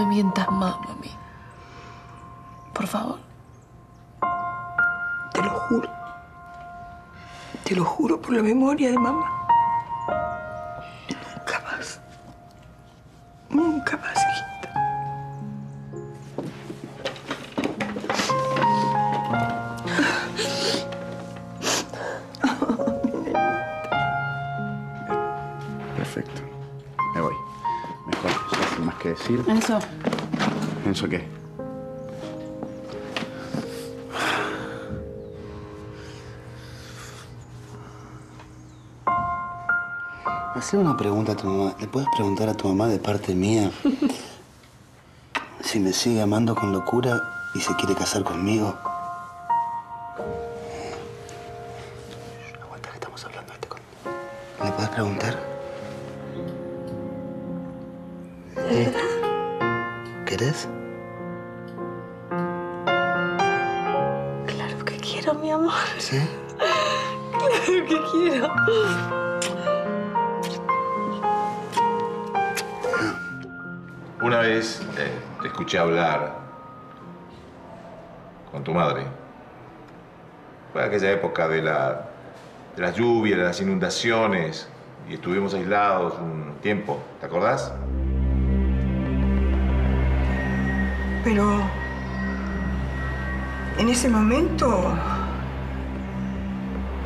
me mientas más, mami. Por favor. Te lo juro. Te lo juro por la memoria de mamá. Nunca más. Nunca más, hijita. Perfecto. Me voy. Mejor, no hay más que decir. Enzo. ¿Enzo qué? Hacer una pregunta a tu mamá. ¿Le puedes preguntar a tu mamá de parte mía si me sigue amando con locura y se quiere casar conmigo? Aguanta que estamos hablando este con... ¿Le puedes preguntar? ¿Querés? Claro que quiero, mi amor. ¿Sí? Claro que quiero. Una vez te escuché hablar con tu madre. Fue aquella época de las lluvias, de las inundaciones, y estuvimos aislados un tiempo. ¿Te acordás? Pero... en ese momento...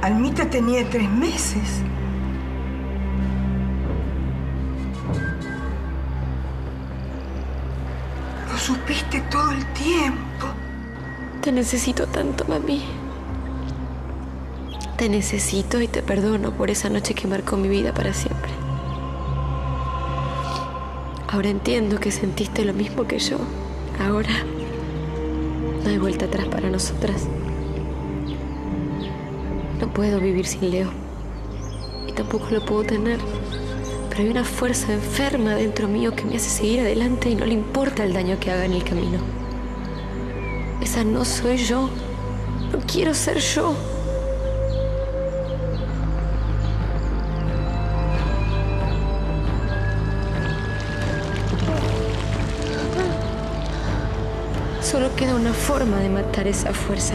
Almita tenía 3 meses. Supiste todo el tiempo. Te necesito tanto, mami. Te necesito y te perdono por esa noche que marcó mi vida para siempre. Ahora entiendo que sentiste lo mismo que yo. Ahora no hay vuelta atrás para nosotras. No puedo vivir sin Leo. Y tampoco lo puedo tener. Pero hay una fuerza enferma dentro mío que me hace seguir adelante y no le importa el daño que haga en el camino. Esa no soy yo. No quiero ser yo. Solo queda una forma de matar esa fuerza.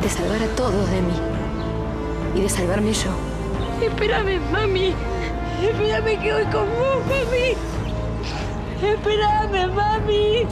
De salvar a todos de mí. Y de salvarme yo. Espérame, mami. Espérame que voy con vos, mami. Espérame, mami.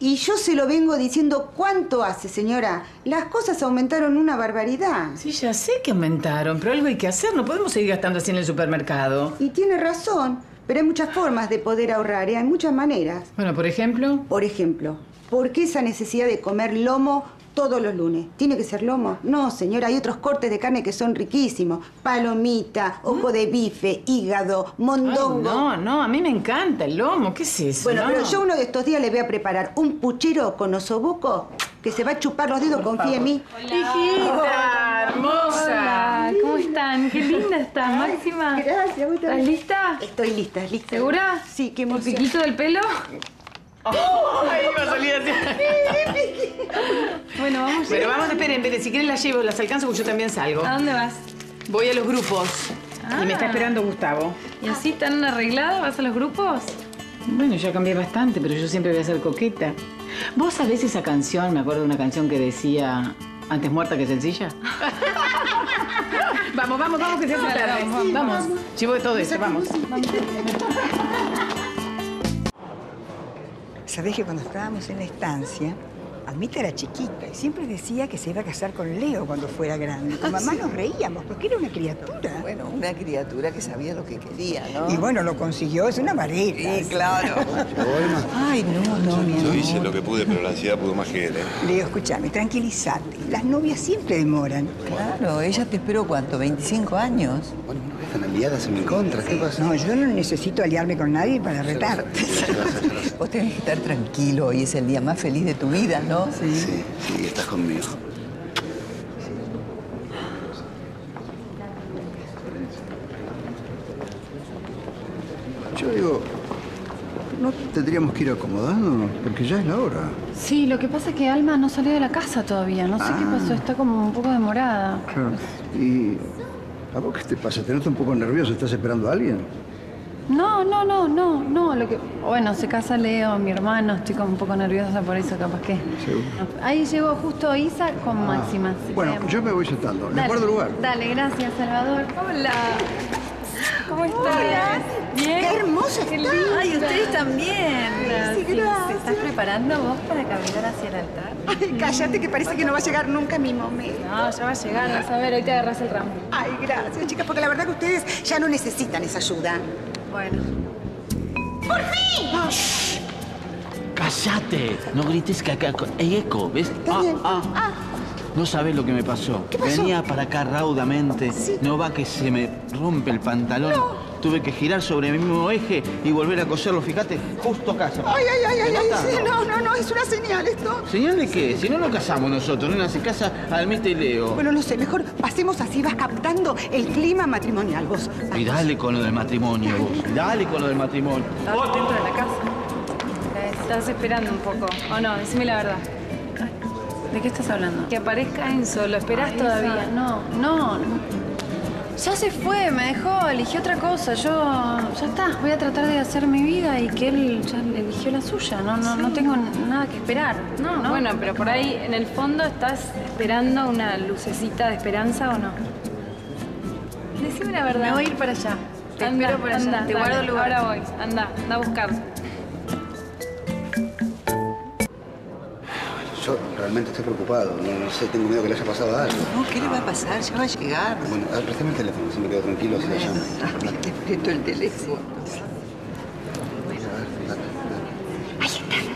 Y yo se lo vengo diciendo cuánto hace, señora. Las cosas aumentaron una barbaridad. Sí, ya sé que aumentaron, pero algo hay que hacer. No podemos seguir gastando así en el supermercado. Y tiene razón, pero hay muchas formas de poder ahorrar, ¿eh? Hay muchas maneras. Bueno, ¿por ejemplo? Por ejemplo, ¿por qué esa necesidad de comer lomo todos los lunes. ¿Tiene que ser lomo? No, señora, hay otros cortes de carne que son riquísimos. Palomita, ojo de bife, hígado, mondongo. Ay, no, no, a mí me encanta el lomo. ¿Qué es eso? Bueno, no, pero yo uno de estos días le voy a preparar un puchero con osobuco que se va a chupar los dedos, confía en mí. Hola. Hijita, hermosa. Hola, ¿cómo están? Qué linda estás, Máxima. Gracias, ¿vos también? ¿Estás lista? Estoy lista, lista. ¿Segura? Sí, qué emoción. ¿El piquito del pelo? Oh, ahí va a salir así. Bueno, vamos. Pero vamos, esperen, si quieren las llevo, las alcanzo porque yo también salgo. ¿A dónde vas? Voy a los grupos. Ah. Y me está esperando Gustavo. ¿Y así tan arreglada vas a los grupos? Bueno, yo cambié bastante, pero yo siempre voy a ser coqueta. ¿Vos sabés esa canción? Me acuerdo de una canción que decía... Antes muerta que sencilla. Vamos, vamos, vamos, que se hace tarde. Sí, vamos. Llevo de todo eso, vamos. Sabés que cuando estábamos en la estancia, Almita era chiquita y siempre decía que se iba a casar con Leo cuando fuera grande. Con mamá nos reíamos porque era una criatura. Bueno, una criatura que sabía lo que quería, ¿no? Y bueno, lo consiguió, es una vareta. Sí, claro. Ay, no, no, mi amor. Yo hice lo que pude, pero la ansiedad pudo más que él, ¿eh? Leo, escúchame, tranquilízate. Las novias siempre demoran. Claro, ella te esperó, ¿cuánto? ¿25 años? Bueno, no están aliadas en mi contra, ¿qué pasa? No, yo no necesito aliarme con nadie para retarte. Vos tenés que estar tranquilo, hoy es el día más feliz de tu vida, ¿no? Sí, sí, sí, estás conmigo. Yo digo, ¿no tendríamos que ir acomodándonos? Porque ya es la hora. Sí, lo que pasa es que Alma no salió de la casa todavía. No sé qué pasó, está como un poco demorada. Claro. ¿Y a vos qué te pasa? ¿Te notas un poco nervioso? ¿Estás esperando a alguien? No, no, no, no, no, lo que... Bueno, se casa Leo, mi hermano, estoy como un poco nerviosa por eso, capaz que... ¿Seguro? Ahí llegó justo Isa con Máxima. Bueno, yo me voy sentando, les guardo lugar. Dale, gracias, Salvador. Hola. ¿Cómo estás? Hola. ¿Bien? ¡Qué hermosa estás! ¡Ay, ustedes también! Ay, sí, gracias. ¿Te estás preparando vos para caminar hacia el altar? Ay, cállate, que parece que no va a llegar nunca mi momento. No, ya va a llegar, vas a ver, hoy te agarrás el ramo. Ay, gracias, chicas, porque la verdad que ustedes ya no necesitan esa ayuda. Bueno. ¡Por fin! Ah. ¡Cállate! No grites que acá hay eco, ¿ves? No sabes lo que me pasó. ¿Qué pasó? Venía para acá raudamente. Sí. No va que se me rompe el pantalón. No. Tuve que girar sobre mi mismo eje y volver a coserlo, fíjate, justo acá. Ay, ay, ay, ay, ay, sí, no, no, no, es una señal esto. ¿Señal de qué? Si no nos casamos nosotros, no se casa Almita y Leo. Bueno, no sé, mejor pasemos así, vas captando el clima matrimonial vos. Y dale con lo del matrimonio vos, dale con lo del matrimonio. Vos dentro de la casa. Estás esperando un poco, o no, decime la verdad. ¿De qué estás hablando? Que aparezca Enzo, ¿lo esperás todavía? No, no, no. Ya se fue, me dejó, eligió otra cosa. Yo, ya está, voy a tratar de hacer mi vida y que él ya eligió la suya. No, no, sí, no tengo nada que esperar. No, no, bueno, pero por ahí, en el fondo, ¿estás esperando una lucecita de esperanza o no? Decime la verdad. Me voy a ir para allá. Te espero por allá. Anda, te guardo el lugar. Ahora voy. Anda, anda a buscar. Yo realmente estoy preocupado, no sé, tengo miedo que le haya pasado algo. No, ¿qué le va a pasar? Ya va a llegar. Bueno, a ver, préstame el teléfono, si me quedo tranquilo, se le llama. Te presto el teléfono. Bueno, a ver, dale, dale. Ahí está.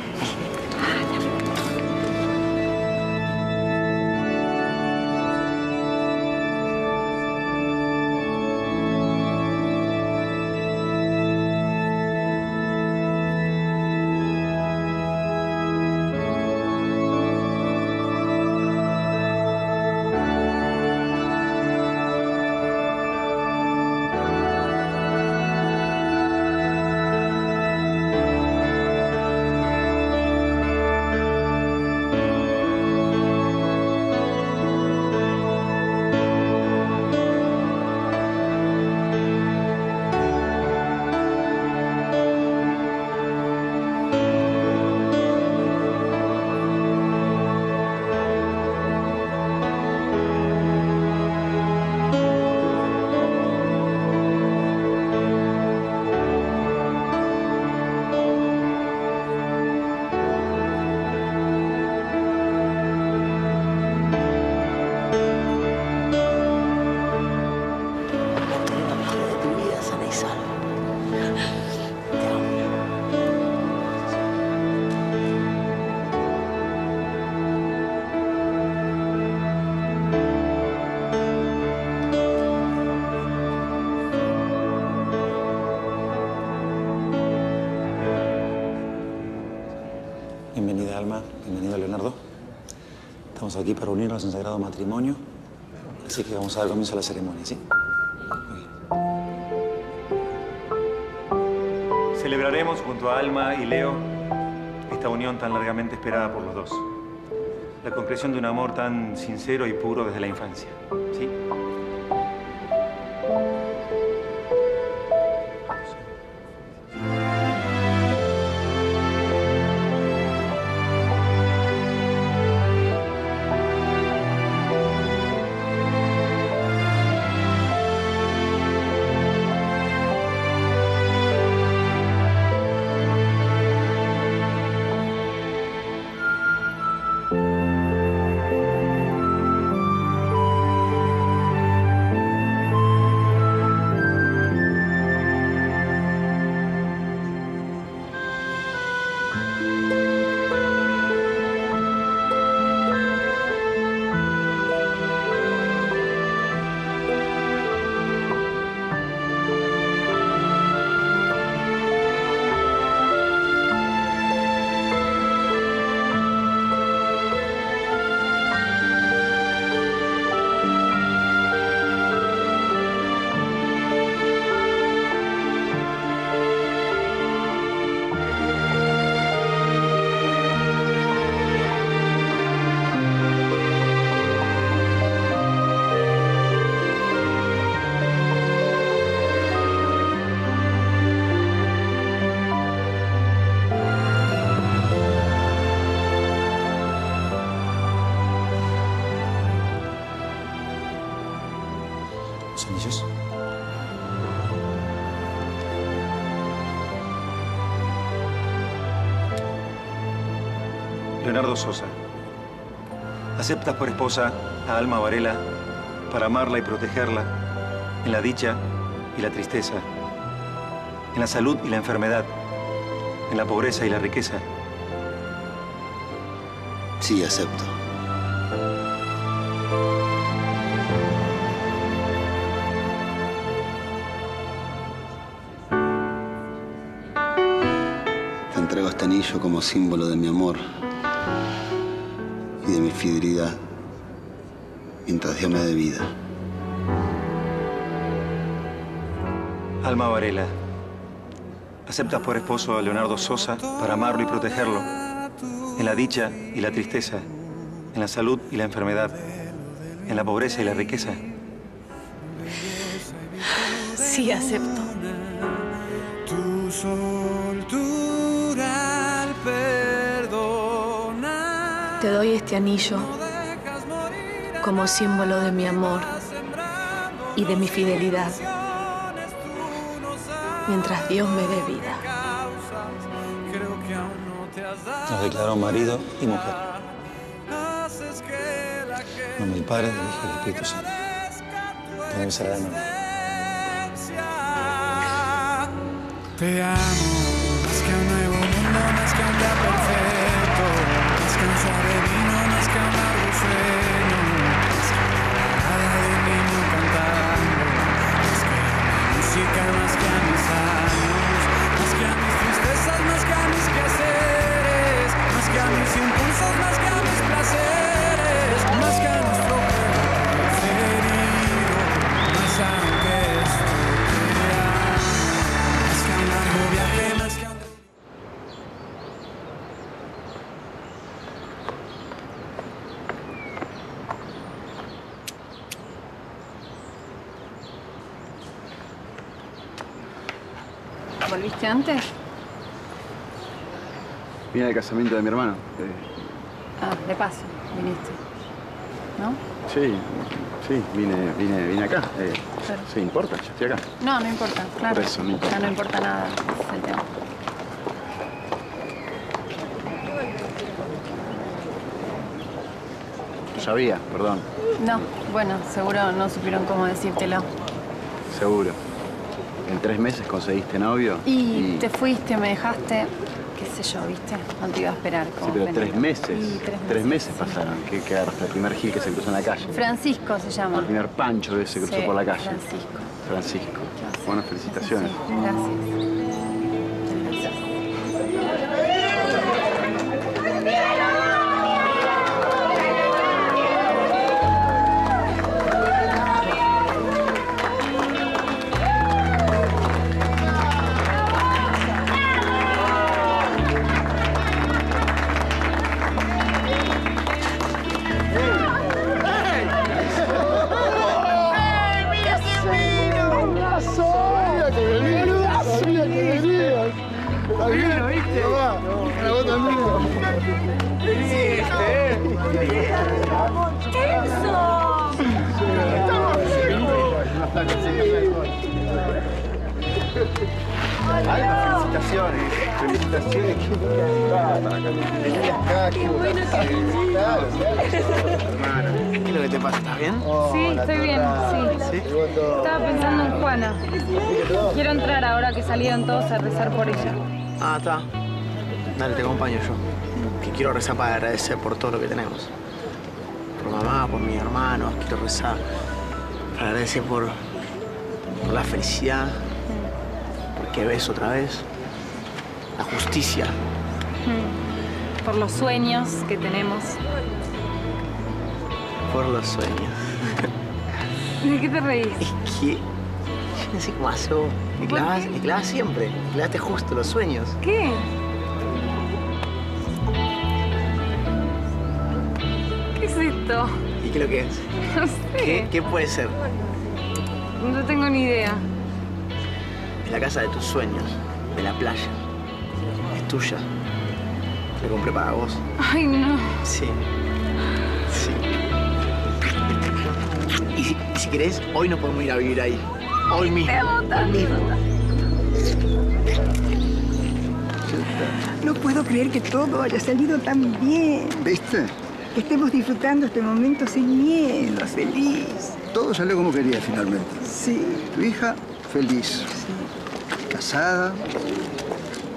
Alma, bienvenido Leonardo. Estamos aquí para unirnos en sagrado matrimonio, así que vamos a dar comienzo a la ceremonia, ¿sí? Celebraremos junto a Alma y Leo esta unión tan largamente esperada por los dos. La concreción de un amor tan sincero y puro desde la infancia, ¿sí? Anillos. Leonardo Sosa, aceptas por esposa a Alma Varela para amarla y protegerla en la dicha y la tristeza, en la salud y la enfermedad, en la pobreza y la riqueza. Sí, acepto. Anillo como símbolo de mi amor y de mi fidelidad mientras Dios me dé vida. Alma Varela, aceptas por esposo a Leonardo Sosa para amarlo y protegerlo en la dicha y la tristeza, en la salud y la enfermedad, en la pobreza y la riqueza. Sí, acepto. Te doy este anillo como símbolo de mi amor y de mi fidelidad, mientras Dios me dé vida. Nos declaró marido y mujer. En nombre del Padre, del Hijo y del Espíritu Santo. También será de nuevo. Te amo, más que un nuevo mundo, más que un día perfecto. Descansaré de mí, no nazca un largo sueño. Nada de mí no cantando. Más que música, más que a mis años, más que a mis tristezas, más que a mis quehaceres, más que a mis impulsos, más que a mis placeres, más que a nuestro corazón preferido. Más aunque esto te amo, más que un largo viaje, más que un... ¿Volviste antes? Vine al casamiento de mi hermano. Ah, de paso, viniste. ¿No? Sí, vine acá. Claro. Sí, importa, yo estoy acá. No importa, claro. Por eso, no importa. No importa nada, ese es el tema. No sabía, perdón. No, bueno, seguro no supieron cómo decírtelo. Seguro. En 3 meses conseguiste novio. Y te fuiste, me dejaste, qué sé yo, ¿viste? No te iba a esperar. Como sí, pero veneno. 3 meses. Y 3 meses sí. Pasaron. Que quedaste el primer gil que se cruzó en la calle. Francisco se llama. El primer pancho que se cruzó por la calle. Francisco. Gracias. Buenas felicitaciones. Sí, gracias. Alma, felicitaciones. Felicitaciones, qué buena. Qué bueno que hermana, ¿qué es lo que te pasa? ¿Estás bien? Sí, estoy bien, sí. Estaba pensando en Juana. Quiero entrar ahora que salieron todos a rezar por ella. Ah, está. Dale, te acompaño yo. Que quiero rezar para agradecer por todo lo que tenemos. Por mamá, por mis hermanos, quiero rezar. Para agradecer por la felicidad, porque ves otra vez, la justicia. Por los sueños que tenemos. Por los sueños. ¿De qué te reís? Es que yo no sé cómo hago. Me clavas siempre, me clavaste justo los sueños. ¿Qué? ¿Qué es esto? ¿Y qué es lo que es? No sé. ¿Qué puede ser? No tengo ni idea. Es la casa de tus sueños, de la playa. Es tuya. La compré para vos. Ay, no. Sí. Sí. Y si querés, hoy no podemos ir a vivir ahí. Hoy mismo. Te amo tanto. No puedo creer que todo haya salido tan bien. ¿Viste? Que estemos disfrutando este momento sin miedo, feliz. Todo salió como quería finalmente. Sí. Tu hija, feliz. Sí. Casada.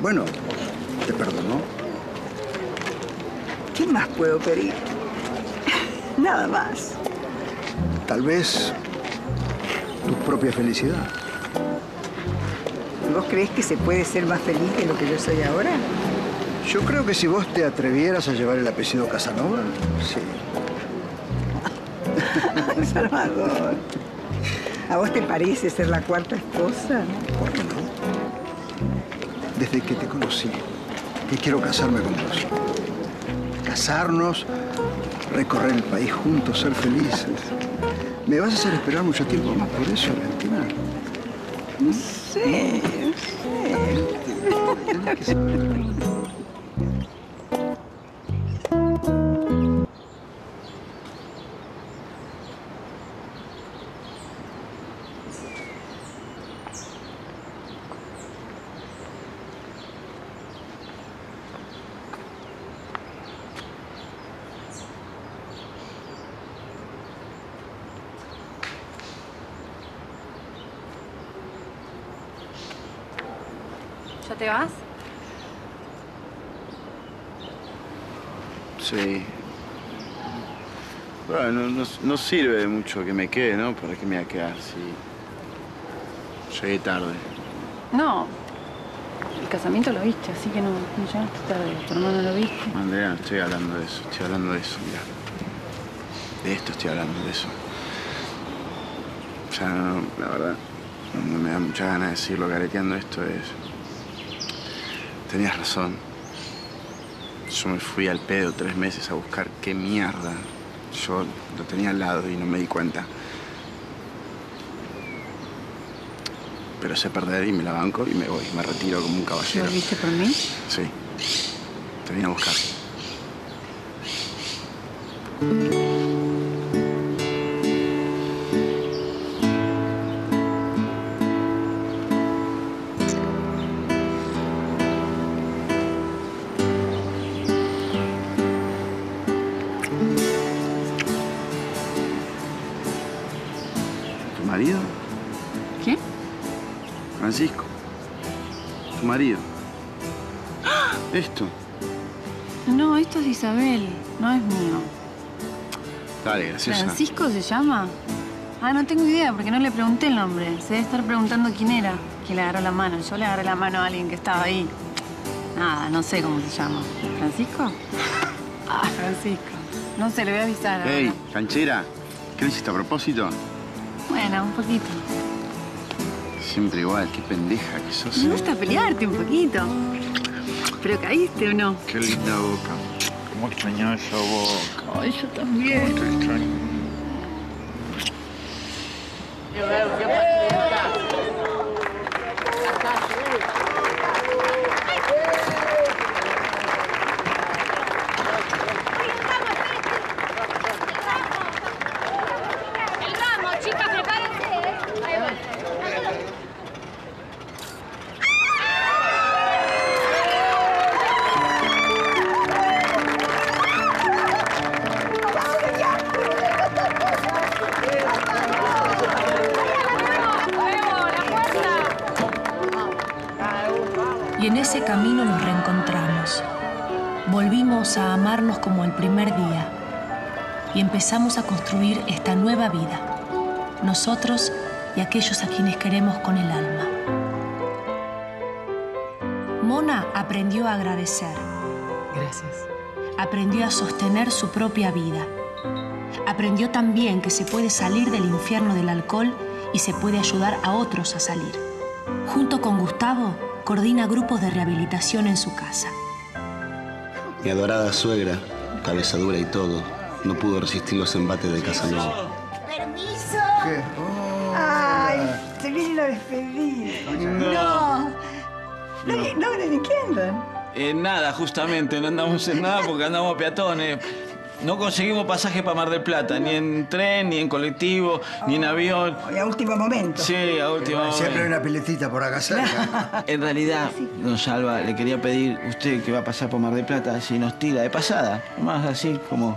Bueno, te perdonó. ¿Qué más puedo pedir? Nada más. Tal vez tu propia felicidad. ¿Vos crees que se puede ser más feliz que lo que yo soy ahora? Yo creo que si vos te atrevieras a llevar el apellido Casanova, sí. Ay, Salvador. ¿A vos te parece ser la cuarta esposa? ¿Por qué no? Desde que te conocí, que quiero casarme con vos. Casarnos, recorrer el país juntos, ser felices. Me vas a hacer esperar mucho tiempo más por eso, Valentina. No sé, no sé. ¿Te vas? Sí. Bueno, no sirve de mucho que me quede, ¿no? ¿Para qué me voy a quedar si llegué tarde? No. El casamiento lo viste, así que no llegaste tarde. Tu hermano lo viste. Andrea, no estoy hablando de eso. Estoy hablando de eso, mira. De esto estoy hablando, de eso. O sea, no, la verdad, no me da mucha ganas de decirlo careteando esto. Tenías razón. Yo me fui al pedo 3 meses a buscar qué mierda. Yo lo tenía al lado y no me di cuenta. Pero sé perder y me la banco y me voy. Me retiro como un caballero. ¿Lo viste por mí? Sí. Te vine a buscar. Francisco, tu marido. ¿Esto? No, esto es de Isabel, no es mío. Dale, graciosa. ¿Francisco se llama? Ah, no tengo idea, porque no le pregunté el nombre. Se debe estar preguntando quién era, que le agarró la mano. Yo le agarré la mano a alguien que estaba ahí. Nada, no sé cómo se llama. ¿Francisco? Ah, Francisco. No sé, le voy a avisar. Ey, canchera, ¿qué le hiciste a propósito? Bueno, un poquito. Siempre igual, qué pendeja que sos. Me gusta pelearte un poquito. ¿Pero caíste o no? Qué linda boca. Cómo extrañaba esa boca. Ay, yo también. Cómo te extraño. camino nos reencontramos. Volvimos a amarnos como el primer día y empezamos a construir esta nueva vida, nosotros y aquellos a quienes queremos con el alma. Mona aprendió a agradecer. Gracias. Aprendió a sostener su propia vida. Aprendió también que se puede salir del infierno del alcohol y se puede ayudar a otros a salir. Junto con Gustavo, coordina grupos de rehabilitación en su casa. Mi adorada suegra, cabeza dura y todo, no pudo resistir los embates de Casanova. ¡Permiso! ¿Qué? Oh, ¡ay! Se viene a despedir. ¡No! No, ¿de qué andan? Nada, justamente. No andamos en nada porque andamos peatones. No conseguimos pasaje para Mar del Plata, ni en tren, ni en colectivo, ni en avión. Y a último momento. Sí, a último momento. Siempre hay una piletita por acá cerca. En realidad, don Salva, le quería pedir, usted que va a pasar por Mar del Plata, si nos tira de pasada, más así como...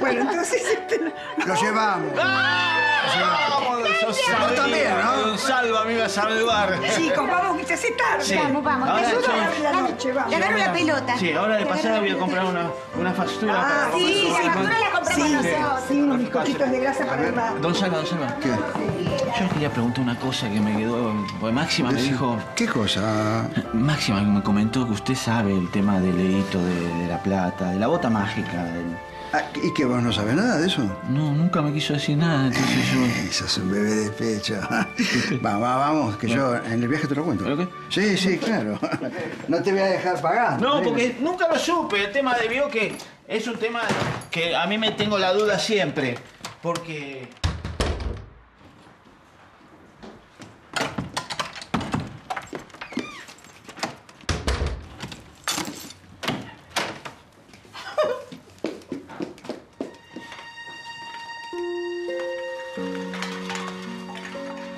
Bueno, entonces... Lo llevamos. ¡Vamos! Vos también, ¿no? Don Salva me iba a salvar. Chicos, vamos que se hace tarde. Sí. Vamos. Ahora te ayudo a ganar la noche, vamos. Ganar una pelota. Sí, ahora de pasada voy a comprar una factura. Ah, sí, la factura la compramos nosotros. Sí, unos bizcochitos de grasa para el bar. Don Salva. ¿Qué? Yo quería preguntar una cosa que me quedó... Máxima me dijo... ¿Qué cosa? Máxima me comentó que usted sabe el tema del leíto de la plata, de la bota mágica, del... ¿Y que vos no sabés nada de eso? No, nunca me quiso decir nada, entonces yo... Eso es un bebé de pecho. Vamos, que bueno. Yo en el viaje te lo cuento. ¿Qué? Sí, claro. No te voy a dejar pagar. No, porque nunca lo supe. El tema de vio que es un tema que a mí me tengo la duda siempre. Porque...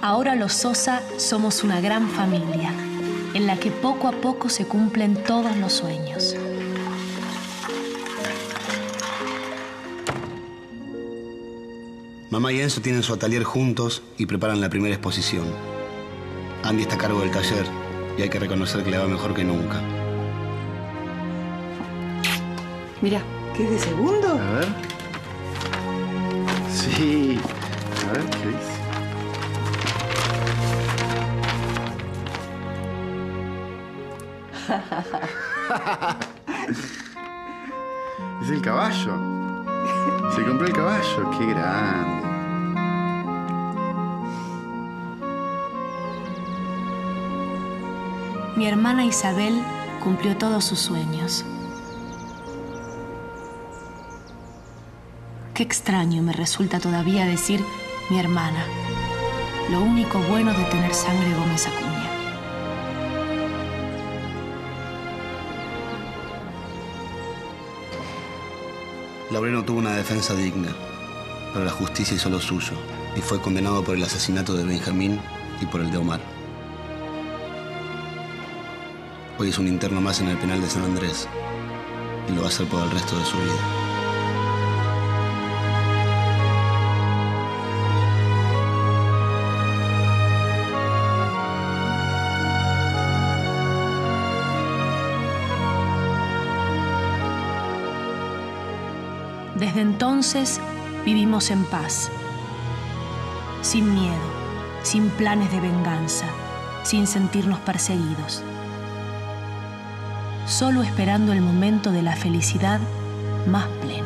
Ahora los Sosa somos una gran familia, en la que poco a poco se cumplen todos los sueños. Mamá y Enzo tienen su atelier juntos y preparan la primera exposición. Andy está a cargo del taller y hay que reconocer que le va mejor que nunca. Mirá, ¿qué es de segundo? A ver. Sí. A ver, ¿qué dice? Es el caballo. Se compró el caballo. Qué grande. Mi hermana Isabel cumplió todos sus sueños. Qué extraño me resulta todavía decir mi hermana. Lo único bueno de tener sangre Gómez Acuña. Laureano tuvo una defensa digna, pero la justicia hizo lo suyo y fue condenado por el asesinato de Benjamín y por el de Omar. Hoy es un interno más en el penal de San Andrés y lo va a hacer por el resto de su vida. Desde entonces vivimos en paz, sin miedo, sin planes de venganza, sin sentirnos perseguidos. Solo esperando el momento de la felicidad más plena.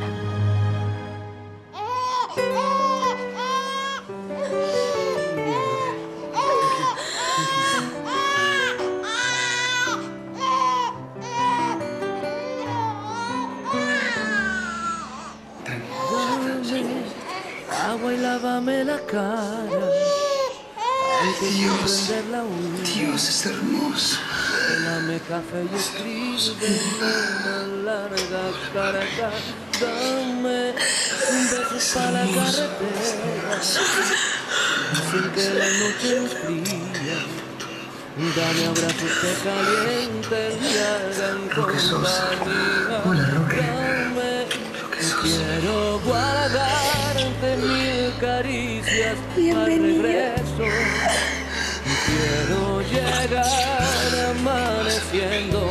Dios es hermoso. Roque Sosa. Hola, Roque. Roque Sosa. Quiero guardarte mi cariño. gracias al regreso. Quiero llegar amaneciendo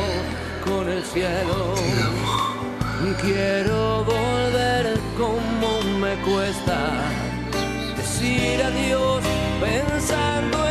con el cielo. Quiero volver como me cuesta decir adiós pensando en